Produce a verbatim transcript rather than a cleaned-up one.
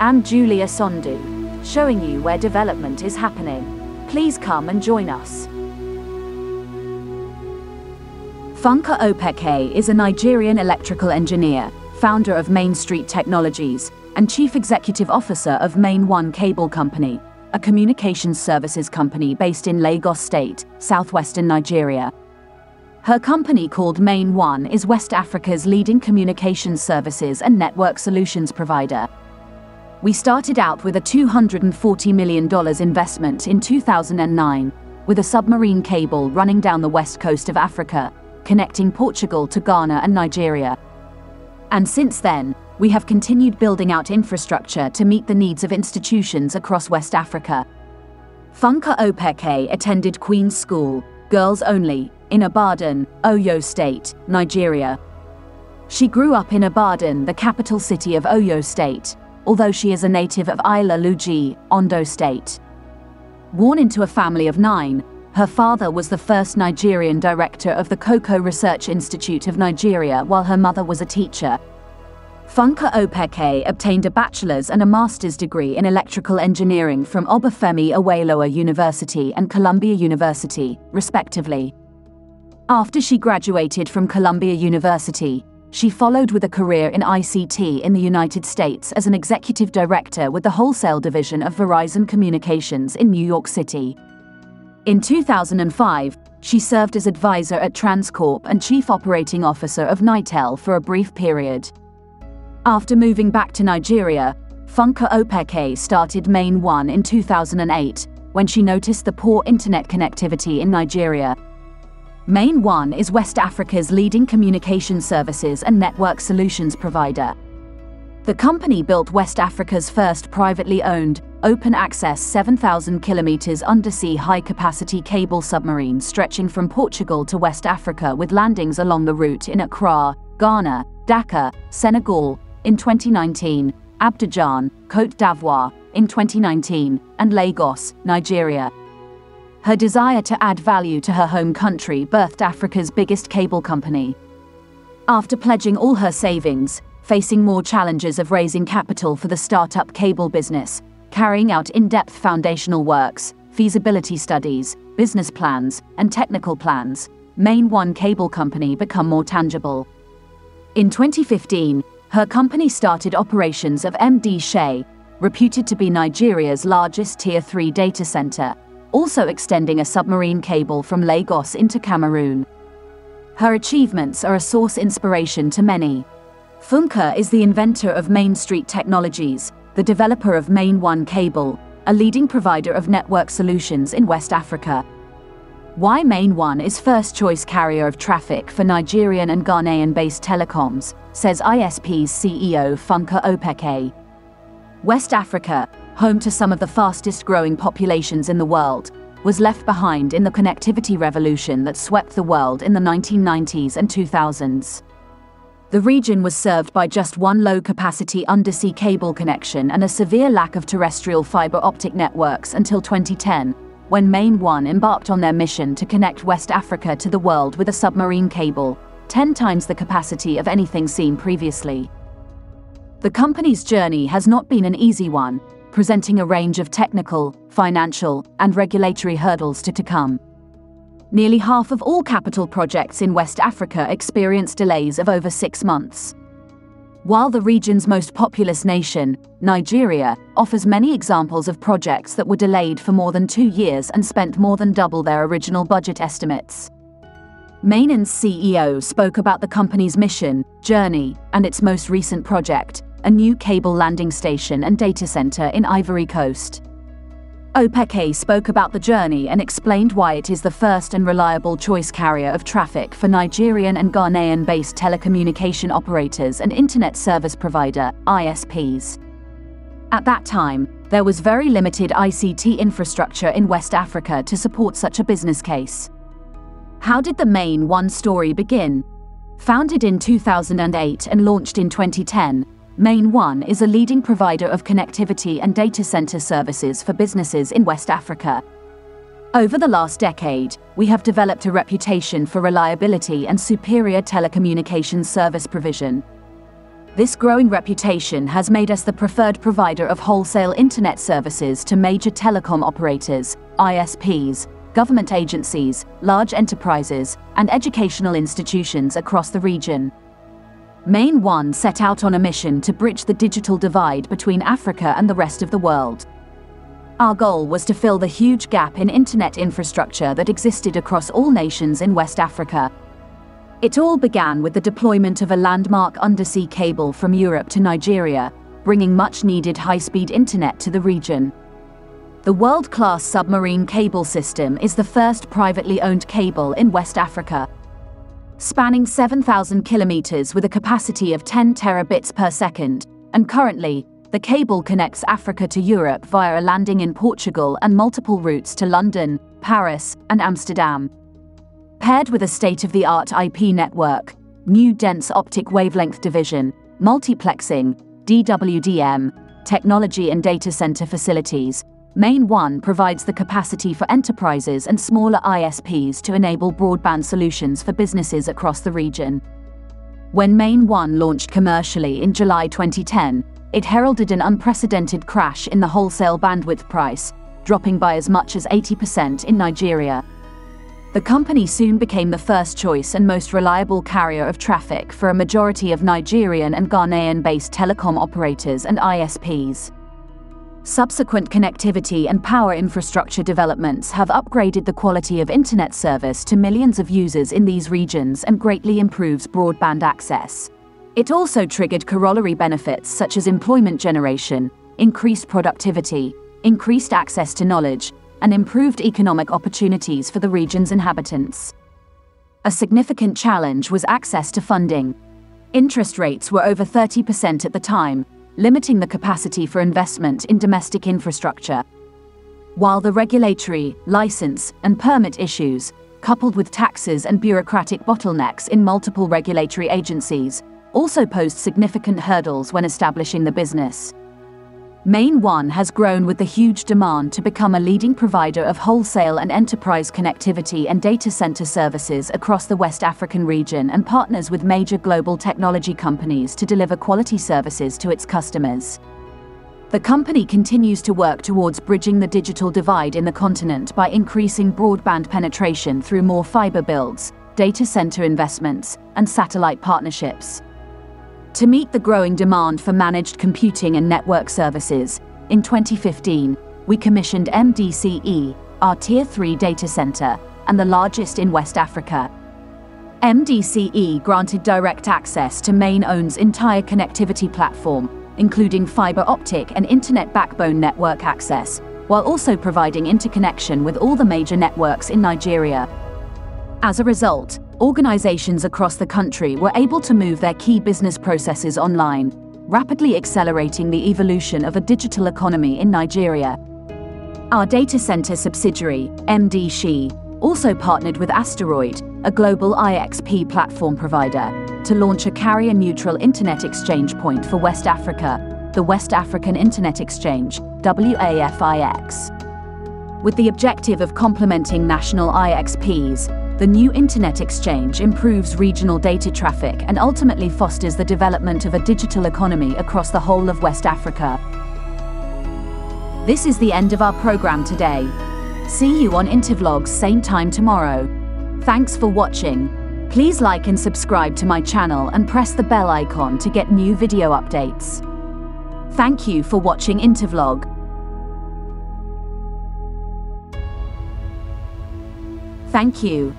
and Julia Sondu, showing you where development is happening. Please come and join us. Funke Opeke is a Nigerian electrical engineer, founder of Main Street Technologies, and Chief Executive Officer of Main One Cable Company, a communications services company based in Lagos State, southwestern Nigeria. Her company, called Main One, is West Africa's leading communications services and network solutions provider. We started out with a two hundred forty million dollars investment in two thousand nine, with a submarine cable running down the west coast of Africa, connecting Portugal to Ghana and Nigeria. And since then, we have continued building out infrastructure to meet the needs of institutions across West Africa. Funke Opeke attended Queen's School, girls only, in Ibadan, Oyo State, Nigeria. She grew up in Ibadan, the capital city of Oyo State, although she is a native of Ilaluji, Ondo State. Born into a family of nine, her father was the first Nigerian director of the Cocoa Research Institute of Nigeria, while her mother was a teacher. Funke Opeke obtained a bachelor's and a master's degree in electrical engineering from Obafemi Awolowo University and Columbia University, respectively. After she graduated from Columbia University, she followed with a career in I C T in the United States as an executive director with the wholesale division of Verizon Communications in New York City. In two thousand five, she served as advisor at Transcorp and chief operating officer of NITEL for a brief period. After moving back to Nigeria, Funke Opeke started Main One in two thousand eight, when she noticed the poor internet connectivity in Nigeria. Main One is West Africa's leading communication services and network solutions provider. The company built West Africa's first privately owned, open-access seven thousand kilometers undersea high-capacity cable submarine stretching from Portugal to West Africa, with landings along the route in Accra, Ghana, Dhaka, Senegal, in twenty nineteen, Abidjan, Côte d'Ivoire, in twenty nineteen, and Lagos, Nigeria. Her desire to add value to her home country birthed Africa's biggest cable company. After pledging all her savings, facing more challenges of raising capital for the startup cable business, carrying out in-depth foundational works, feasibility studies, business plans, and technical plans, Main One Cable Company become more tangible. In twenty fifteen, her company started operations of M D Shea, reputed to be Nigeria's largest tier three data center, also extending a submarine cable from Lagos into Cameroon. Her achievements are a source of inspiration to many. Funke is the inventor of Main Street Technologies, the developer of Main One Cable, a leading provider of network solutions in West Africa. Why Main One is first choice carrier of traffic for Nigerian and Ghanaian-based telecoms, says I S P's C E O Funke Opeke. West Africa, home to some of the fastest-growing populations in the world, was left behind in the connectivity revolution that swept the world in the nineteen nineties and two thousands. The region was served by just one low-capacity undersea cable connection and a severe lack of terrestrial fiber-optic networks until twenty ten. When Main One embarked on their mission to connect West Africa to the world with a submarine cable, ten times the capacity of anything seen previously. The company's journey has not been an easy one, presenting a range of technical, financial, and regulatory hurdles to come. Nearly half of all capital projects in West Africa experience delays of over six months. While the region's most populous nation, Nigeria, offers many examples of projects that were delayed for more than two years and spent more than double their original budget estimates. Main's C E O spoke about the company's mission, journey, and its most recent project, a new cable landing station and data center in Ivory Coast. Opeke spoke about the journey and explained why it is the first and reliable choice carrier of traffic for Nigerian and Ghanaian-based telecommunication operators and internet service provider, I S Ps. At that time, there was very limited I C T infrastructure in West Africa to support such a business case. How did the Main One story begin? Founded in two thousand eight and launched in twenty ten, Main One is a leading provider of connectivity and data center services for businesses in West Africa. Over the last decade, we have developed a reputation for reliability and superior telecommunications service provision. This growing reputation has made us the preferred provider of wholesale internet services to major telecom operators, I S Ps, government agencies, large enterprises, and educational institutions across the region. MainOne set out on a mission to bridge the digital divide between Africa and the rest of the world. Our goal was to fill the huge gap in internet infrastructure that existed across all nations in West Africa. It all began with the deployment of a landmark undersea cable from Europe to Nigeria, bringing much-needed high-speed internet to the region. The world-class submarine cable system is the first privately owned cable in West Africa, spanning seven thousand kilometers with a capacity of ten terabits per second, and currently, the cable connects Africa to Europe via a landing in Portugal and multiple routes to London, Paris, and Amsterdam. Paired with a state-of-the-art I P network, new dense optic wavelength division, multiplexing, D W D M, technology and data center facilities, MainOne provides the capacity for enterprises and smaller I S Ps to enable broadband solutions for businesses across the region. When MainOne launched commercially in July twenty ten, it heralded an unprecedented crash in the wholesale bandwidth price, dropping by as much as eighty percent in Nigeria. The company soon became the first choice and most reliable carrier of traffic for a majority of Nigerian and Ghanaian-based telecom operators and I S Ps. Subsequent connectivity and power infrastructure developments have upgraded the quality of internet service to millions of users in these regions and greatly improves broadband access. It also triggered corollary benefits such as employment generation, increased productivity, increased access to knowledge, and improved economic opportunities for the region's inhabitants. A significant challenge was access to funding. Interest rates were over thirty percent at the time, limiting the capacity for investment in domestic infrastructure. While the regulatory, license, and permit issues, coupled with taxes and bureaucratic bottlenecks in multiple regulatory agencies, also posed significant hurdles when establishing the business, MainOne has grown with the huge demand to become a leading provider of wholesale and enterprise connectivity and data center services across the West African region and partners with major global technology companies to deliver quality services to its customers. The company continues to work towards bridging the digital divide in the continent by increasing broadband penetration through more fiber builds, data center investments, and satellite partnerships. To meet the growing demand for managed computing and network services, in twenty fifteen, we commissioned M D C E, our Tier three data center, and the largest in West Africa. M D C E granted direct access to MainOne's entire connectivity platform, including fiber optic and internet backbone network access, while also providing interconnection with all the major networks in Nigeria. As a result, organizations across the country were able to move their key business processes online, rapidly accelerating the evolution of a digital economy in Nigeria. Our data center subsidiary, M D Shea, also partnered with Asteroid, a global I X P platform provider, to launch a carrier-neutral internet exchange point for West Africa, the West African Internet Exchange, W A F I X. With the objective of complementing national I X Ps, the new internet exchange improves regional data traffic and ultimately fosters the development of a digital economy across the whole of West Africa. This is the end of our program today. See you on InterVlogs same time tomorrow. Thanks for watching. Please like and subscribe to my channel and press the bell icon to get new video updates. Thank you for watching InterVlog. Thank you.